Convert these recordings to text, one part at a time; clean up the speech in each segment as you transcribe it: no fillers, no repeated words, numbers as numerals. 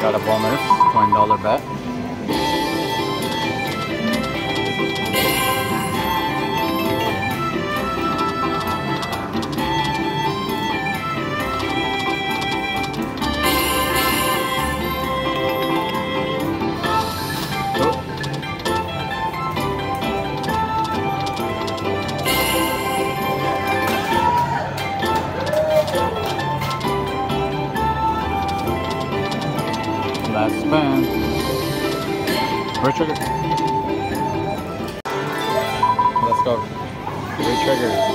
Got a bomber, $20 bet. Last spin. Red trigger. Let's go. Red trigger.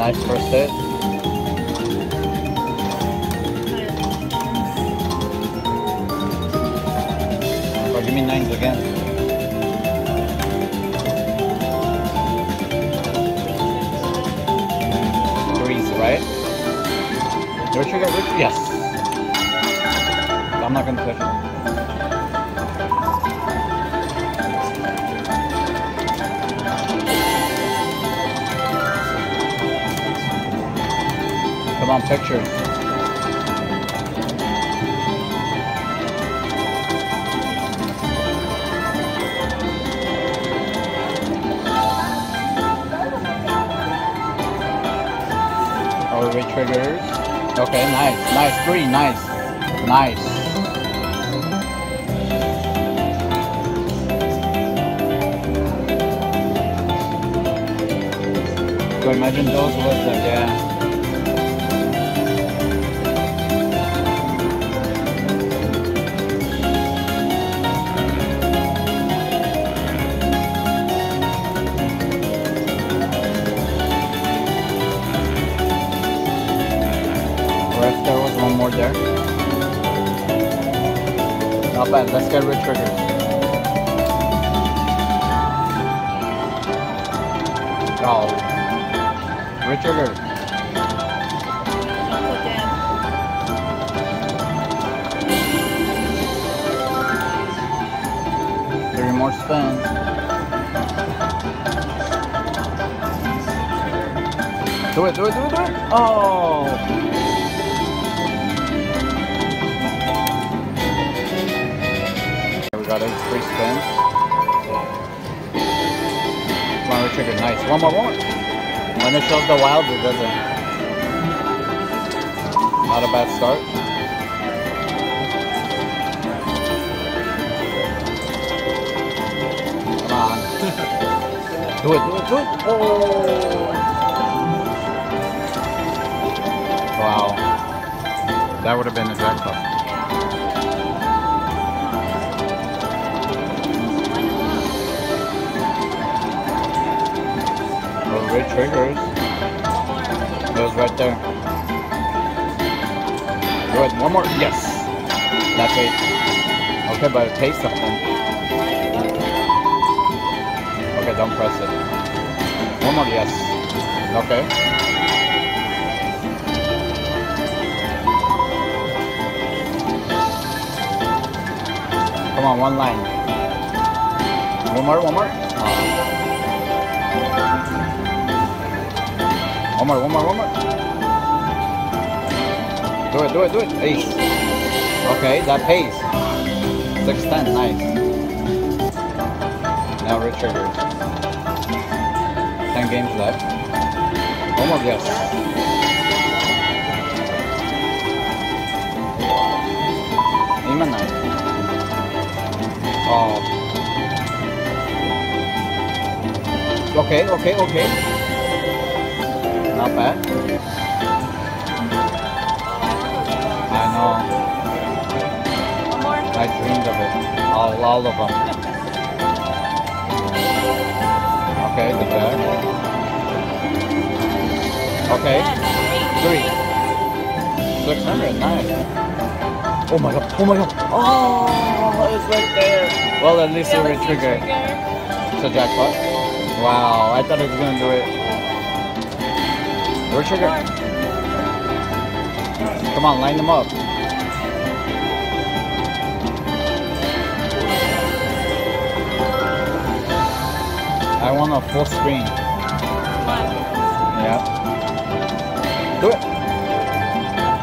Nice first hit. Oh, give me nines again. Threes, right? Your trigger, yes. I'm not gonna touch it. On picture. survey triggers. Okay, nice, nice, three, nice, nice. So imagine those were the, yeah. More there. Not bad, let's get rid of triggers. Oh. Rid triggers. Okay. 3 more spins. Do it, do it, do it, do it! Oh! Got it, 3 spins. One more trigger, nice. One more, one more. When it shows the wild, it doesn't. Not a bad start. Come on. Do it, do it, do it. Oh! Wow. That would have been a jackpot. Great triggers. It was right there. Good. One more. Yes. That's it. Okay, but it pays something. Okay, don't press it. One more. Yes. Okay. Come on, one line. One more. One more. One more, one more, one more. Do it, do it, do it. Ace. Okay, that pays. 610, nice. Now red trigger. 10 games left. One more, yes. Even 9. Oh. Okay, okay, okay. Not bad. I know. One more. I dreamed of it. All of them. Okay, the jack. Okay. 3. 600, nice. Oh my god, oh my god. Oh, it's right there. Well, at least it was triggered. It's a jackpot. Wow, I thought it was going to do it. Your trigger. Come on, line them up. I want a full screen. Yeah. Do it.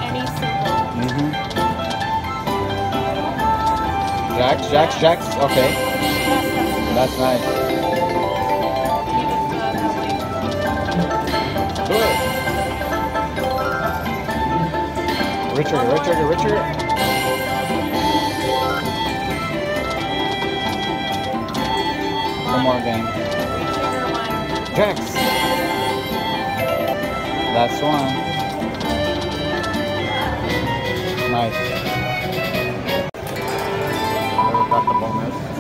Any single. Mm-hmm. Jacks, jacks, jacks. Okay. That's nice. Richard, Richard, Richard. One more game. Jax. That's one. Nice. Never got the bonus.